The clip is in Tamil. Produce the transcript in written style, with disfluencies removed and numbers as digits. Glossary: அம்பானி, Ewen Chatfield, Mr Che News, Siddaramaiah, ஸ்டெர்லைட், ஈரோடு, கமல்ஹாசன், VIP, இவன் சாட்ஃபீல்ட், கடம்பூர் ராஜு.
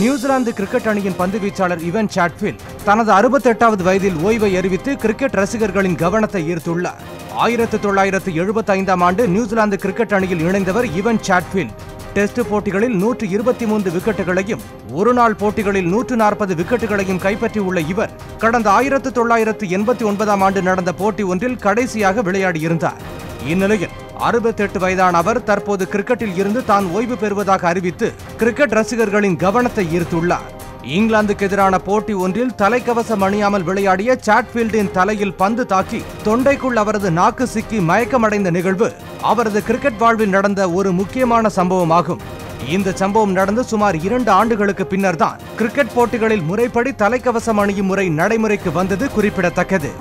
நியூசிலாந்து கிரிக்கெட் அணியின் பந்து வீச்சாளர் இவன் சாட்ஃபீல்ட் தனது 68வது வயதில் ஓய்வை அறிவித்து கிரிக்கெட் ரசிகர்களின் கவனத்தை ஈர்த்துள்ளார். 1975ஆம் ஆண்டு நியூசிலாந்து கிரிக்கெட் அணியில் இணைந்தவர் இவன் சாட்ஃபீல்ட். டெஸ்ட் போட்டிகளில் 123 விக்கெட்டுகளையும் ஒருநாள் போட்டிகளில் 140 விக்கெட்டுகளையும் கைப்பற்றியுள்ள இவர் கடந்த 1989ஆம் ஆண்டு நடந்த போட்டி ஒன்றில் கடைசியாக விளையாடியிருந்தார். இந்நிலையில் 68 வயதான அவர் தற்போது கிரிக்கெட்டில் இருந்து தான் ஓய்வு பெறுவதாக அறிவித்து கிரிக்கெட் ரசிகர்களின் கவனத்தை ஈர்த்துள்ளார். இங்கிலாந்துக்கு எதிரான போட்டி ஒன்றில் தலைக்கவசம் அணியாமல் விளையாடிய சாட்ஃபீல்டின் தலையில் பந்து தாக்கி தொண்டைக்குள் அவரது நாக்கு சிக்கி மயக்கமடைந்த நிகழ்வு அவரது கிரிக்கெட் வாழ்வில் நடந்த ஒரு முக்கியமான சம்பவமாகும். இந்த சம்பவம் நடந்து சுமார் 2 ஆண்டுகளுக்கு பின்னர் தான் கிரிக்கெட் போட்டிகளில் முறைப்படி தலைக்கவசம் அணியும் முறை நடைமுறைக்கு வந்தது குறிப்பிடத்தக்கது.